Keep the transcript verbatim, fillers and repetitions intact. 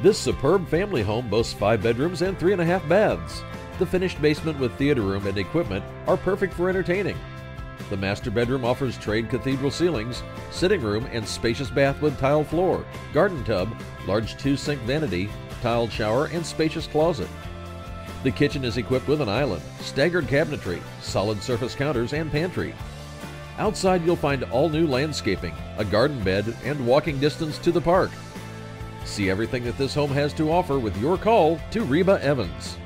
This superb family home boasts five bedrooms and three and a half baths. The finished basement with theater room and equipment are perfect for entertaining. The master bedroom offers trade cathedral ceilings, sitting room, and spacious bath with tile floor, garden tub, large two-sink vanity, tiled shower, and spacious closet. The kitchen is equipped with an island, staggered cabinetry, solid surface counters, and pantry. Outside, you'll find all new landscaping, a garden bed, and walking distance to the park. See everything that this home has to offer with your call to Reba Evans.